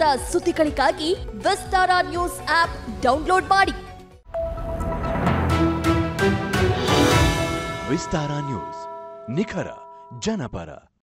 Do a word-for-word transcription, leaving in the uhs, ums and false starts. ದಿನದ ಸುದ್ದಿಗಳಿಗಾಗಿ ವಿಸ್ತಾರ news app download ಮಾಡಿ. ವಿಸ್ತಾರ ನ್ಯೂಸ್ ನಿಖರ ಜನಪರ.